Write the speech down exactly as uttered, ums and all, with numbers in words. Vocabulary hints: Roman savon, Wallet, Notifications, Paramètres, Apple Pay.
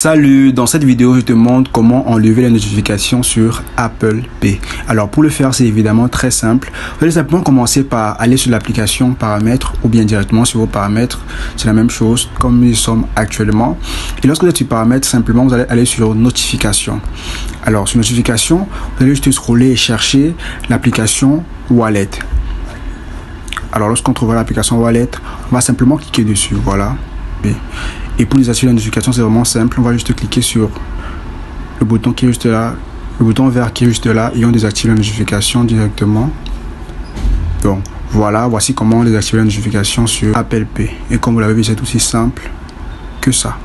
Salut, dans cette vidéo je te montre comment enlever les notifications sur Apple Pay. Alors pour le faire c'est évidemment très simple. Vous allez simplement commencer par aller sur l'application Paramètres ou bien directement sur vos paramètres. C'est la même chose comme nous y sommes actuellement. Et lorsque vous êtes sur Paramètres, simplement vous allez aller sur Notifications. Alors sur Notifications, vous allez juste scroller et chercher l'application Wallet. Alors lorsqu'on trouvera l'application Wallet, on va simplement cliquer dessus, voilà. Et pour les assurer la notification, c'est vraiment simple. On va juste cliquer sur le bouton qui est juste là, le bouton vert qui est juste là, et on désactive la notification directement. Donc voilà, voici comment on désactive la notification sur Apple Pay. Et comme vous l'avez vu, c'est aussi simple que ça.